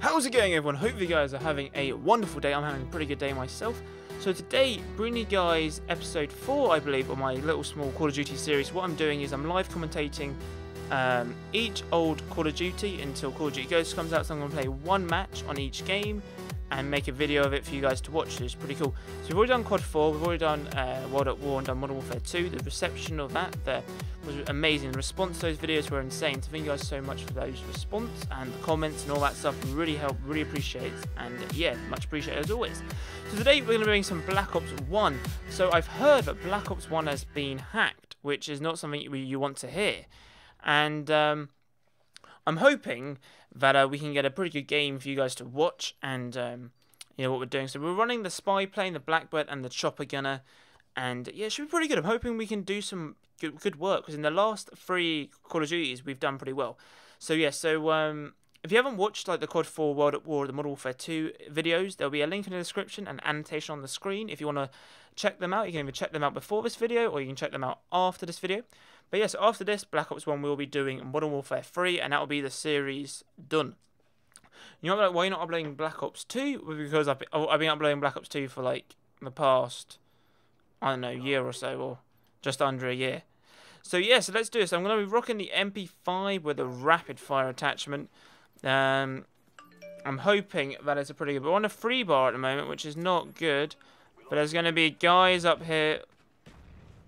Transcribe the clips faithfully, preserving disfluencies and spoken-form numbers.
How's it going, everyone? Hopefully you guys are having a wonderful day. I'm having a pretty good day myself. So today, bringing you guys episode four, I believe, on my little small Call of Duty series. What I'm doing is I'm live commentating um, each old Call of Duty until Call of Duty Ghosts comes out. So I'm going to play one match on each game and make a video of it for you guys to watch. So it's pretty cool. So we've already done C O D four, we've already done uh, World at War and done Modern Warfare two. The reception of that there was amazing. The response to those videos were insane. So thank you guys so much for those response and the comments and all that stuff. We really help, really appreciate, and yeah, much appreciated as always. So today we're going to be doing some Black Ops one. So I've heard that Black Ops one has been hacked, which is not something you want to hear. And um, I'm hoping that uh, we can get a pretty good game for you guys to watch, and um, you know what we're doing. So we're running the spy plane, the Blackbird, and the chopper gunner, and yeah, it should be pretty good. I'm hoping we can do some good, good work, because in the last three Call of Duties we've done pretty well. So yeah, so um, if you haven't watched like the C O D four, World at War, the Modern Warfare two videos, there'll be a link in the description and annotation on the screen. If you want to check them out, you can either check them out before this video, or you can check them out after this video. But yes, yeah, so after this, Black Ops one, we'll be doing Modern Warfare three, and that'll be the series done. You know what, like, why you're not uploading Black Ops two? Well, because I've been, oh, I've been uploading Black Ops two for, like, the past, I don't know, year or so, or just under a year. So, yeah, so let's do this. I'm going to be rocking the M P five with a rapid-fire attachment. Um, I'm hoping that it's a pretty good... But we're on a free bar at the moment, which is not good. But there's going to be guys up here...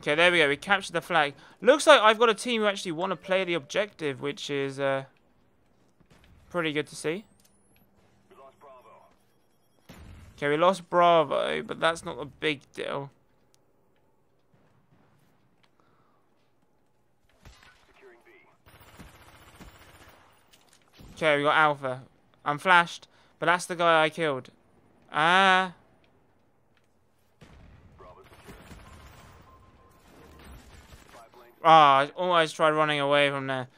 Okay, there we go. We captured the flag. Looks like I've got a team who actually want to play the objective, which is uh, pretty good to see. We lost Bravo. Okay, we lost Bravo, but that's not a big deal. Securing B. Okay, we got Alpha. I'm flashed, but that's the guy I killed. Ah... Uh, Ah, oh, I almost tried running away from there.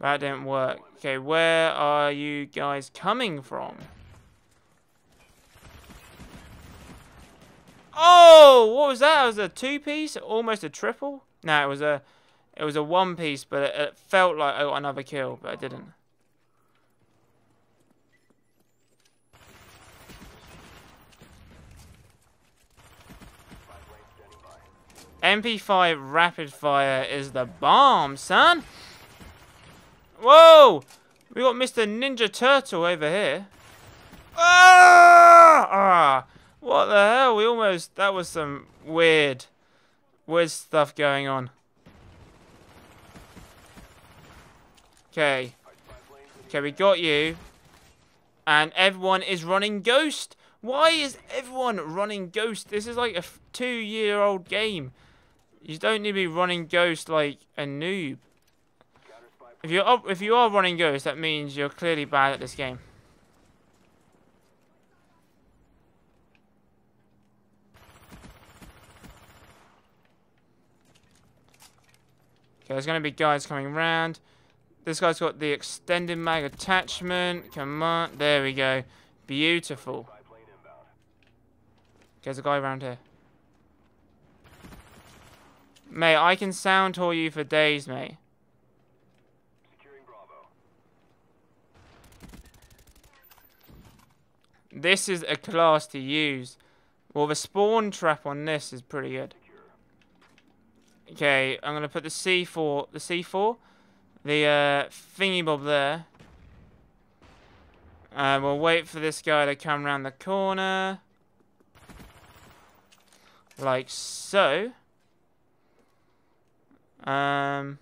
That didn't work. Okay, where are you guys coming from? Oh, what was that? It was a two-piece, almost a triple. No, it was a, it was a one-piece, but it, it felt like I got another kill, but I didn't. M P five rapid fire is the bomb, son. Whoa! We got Mister Ninja Turtle over here. Ah! Ah! What the hell? We almost... That was some weird... Weird stuff going on. Okay. Okay, we got you. And everyone is running Ghost. Why is everyone running Ghost? This is like a two-year-old game. You don't need to be running Ghost like a noob. If you're up, if you are running Ghost, that means you're clearly bad at this game. Okay, there's gonna be guys coming round. This guy's got the extended mag attachment. Come on, there we go. Beautiful. Okay, there's a guy around here. Mate, I can sound haul you for days, mate. Securing Bravo. This is a class to use. Well, the spawn trap on this is pretty good. Okay, I'm gonna put the C four, the C four, the uh, thingy bob there. Uh, we'll wait for this guy to come around the corner, like so. Um.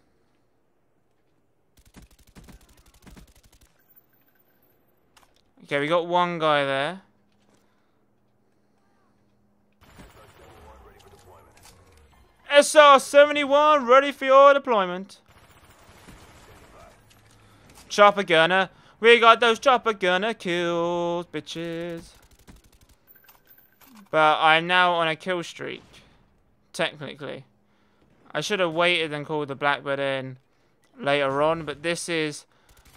Okay, we got one guy there. S R seventy-one ready for your deployment. Chopper gunner, we got those chopper gunner kills, bitches. But I'm now on a kill streak, technically. I should have waited and called the Blackbird in later on, but this is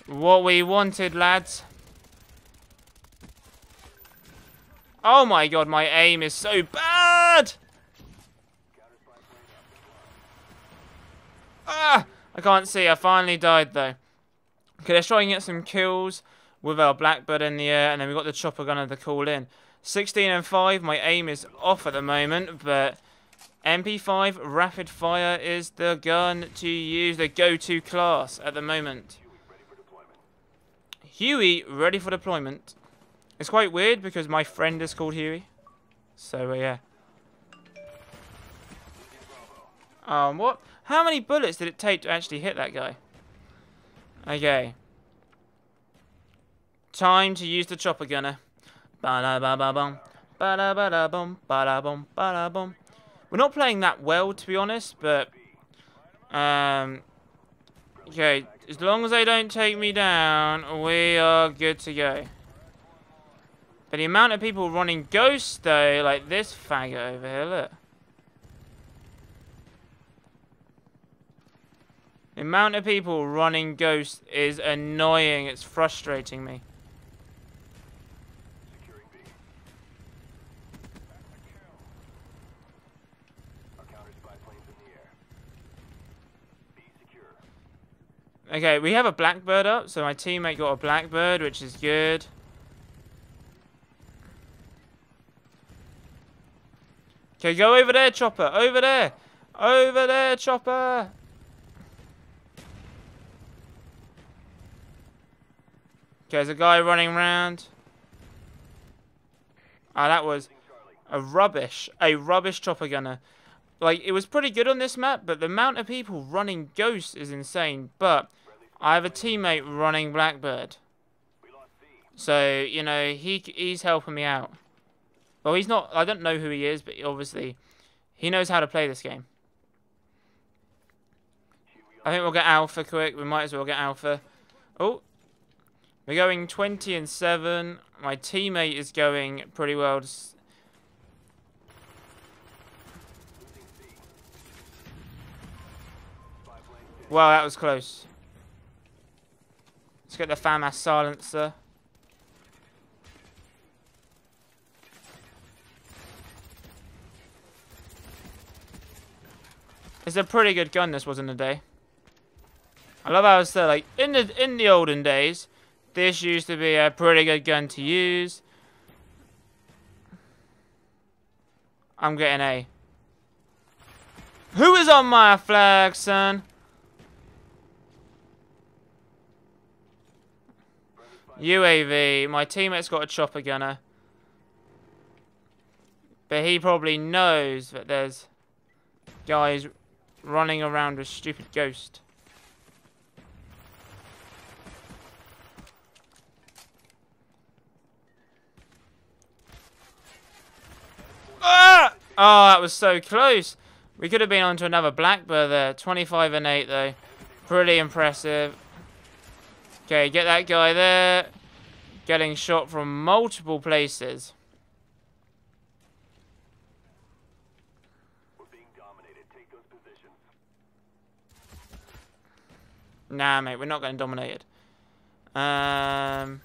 what we wanted, lads. Oh my god, my aim is so bad! Ah! I can't see. I finally died, though. Okay, let's try and get some kills. with our Blackbird in the air, and then we've got the chopper gunner to call in. sixteen and five, my aim is off at the moment, but M P five rapid fire is the gun to use, the go-to class at the moment. Huey, ready for deployment. It's quite weird because my friend is called Huey. So, uh, yeah. Um, what? How many bullets did it take to actually hit that guy? Okay. Time to use the chopper gunner. Ba-da-ba-ba-bum. Ba-da-ba-da-bum. Ba-da-bum. Ba-da-bum. We're not playing that well, to be honest, but... Um... Okay, as long as they don't take me down, we are good to go. But the amount of people running Ghosts, though, like this faggot over here, look. The amount of people running Ghosts is annoying. It's frustrating me. Okay, we have a Blackbird up, so my teammate got a Blackbird, which is good. Okay, go over there, chopper. Over there. Over there, chopper. Okay, there's a guy running around. Ah, that was a rubbish, a rubbish chopper gunner. Like, it was pretty good on this map, but the amount of people running Ghosts is insane. But I have a teammate running Blackbird. So, you know, he he's helping me out. Well, he's not... I don't know who he is, but obviously he knows how to play this game. I think we'll get Alpha quick. We might as well get Alpha. Oh. We're going twenty and seven. My teammate is going pretty well. Wow, that was close. Let's get the FAMAS silencer. It's a pretty good gun this was in the day. I love how it's there, like in the in the olden days, this used to be a pretty good gun to use. I'm getting A. Who is on my flag, son? U A V. My teammate's got a chopper gunner. But he probably knows that there's guys running around with stupid Ghost. Ah! Oh, that was so close. We could have been onto another Blackbird there. twenty-five and eight, though. Pretty impressive. Okay, get that guy there. Getting shot from multiple places. We're being dominated. Take those positions. Nah, mate, we're not getting dominated. Um.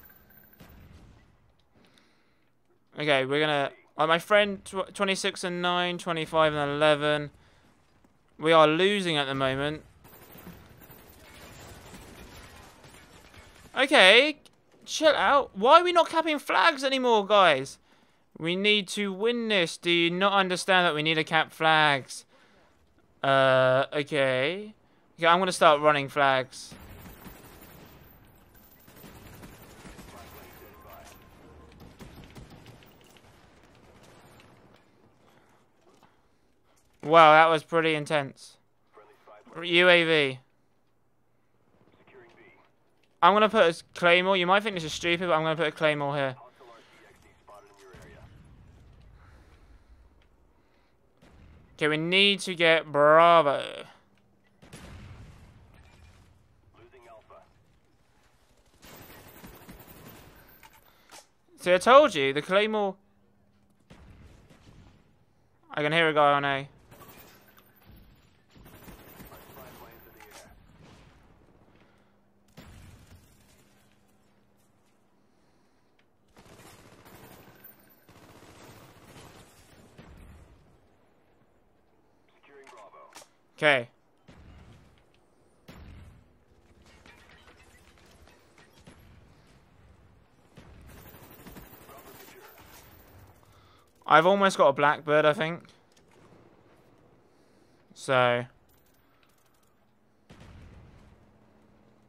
Okay, we're gonna. Like my friend, tw twenty-six and nine, twenty-five and eleven. We are losing at the moment. Okay, chill out. Why are we not capping flags anymore, guys? We need to win this. Do you not understand that we need to cap flags? Uh, okay. Okay, I'm going to start running flags. Wow, that was pretty intense. U A V. I'm going to put a claymore. You might think this is stupid, but I'm going to put a claymore here. Okay, we need to get Bravo. See, I told you, the claymore... I can hear a guy on A. Okay. I've almost got a Blackbird, I think. So.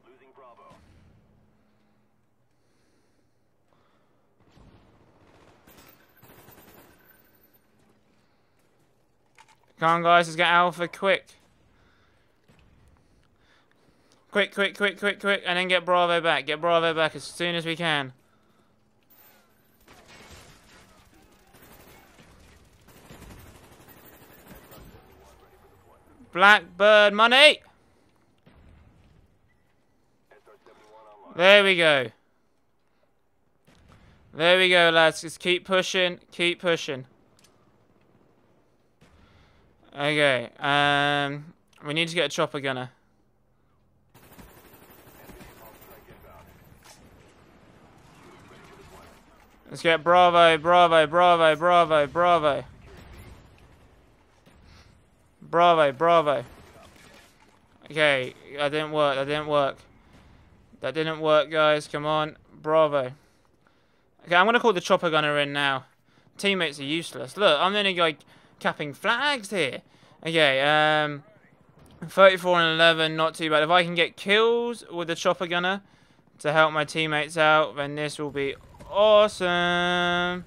Losing Bravo. Come on, guys, let's get Alpha quick. Quick, quick, quick, quick, quick, and then get Bravo back. Get Bravo back as soon as we can. Blackbird money! There we go. There we go, lads. Just keep pushing. Keep pushing. Okay. Um, we need to get a chopper gunner. Let's get Bravo, Bravo, Bravo, Bravo, Bravo. Bravo, Bravo. Okay, that didn't work, that didn't work. That didn't work, guys, come on. Bravo. Okay, I'm going to call the chopper gunner in now. Teammates are useless. Look, I'm the only guy capping flags here. Okay, um, thirty-four and eleven, not too bad. If I can get kills with the chopper gunner to help my teammates out, then this will be awesome.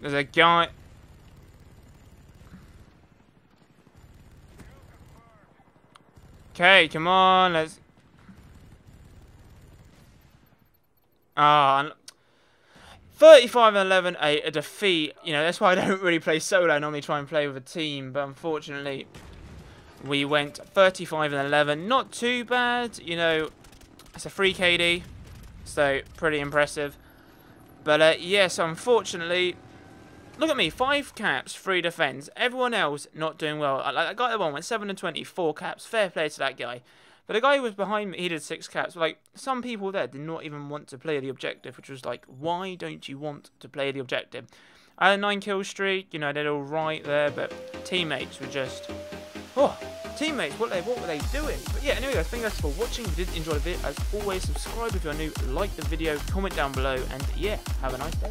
There's a guy. Okay, come on, let's. Ah, oh, thirty-five and eleven, a, a defeat. You know, that's why I don't really play solo. I normally try and play with a team, but unfortunately, we went thirty-five and eleven. Not too bad, you know. It's a free K D, so pretty impressive. But uh, yes, unfortunately. Look at me, five caps, three defense. Everyone else not doing well. Like that guy that one went seven and twenty, four caps. Fair play to that guy. But the guy who was behind me, he did six caps. Like some people there did not even want to play the objective, which was like, why don't you want to play the objective? I had a nine kill streak. You know, I did all right there, but teammates were just, oh, teammates. What they, what were they doing? But yeah, anyway, guys, thank you guys for watching. If you did enjoy the video, as always, subscribe if you're new, like the video, comment down below, and yeah, have a nice day.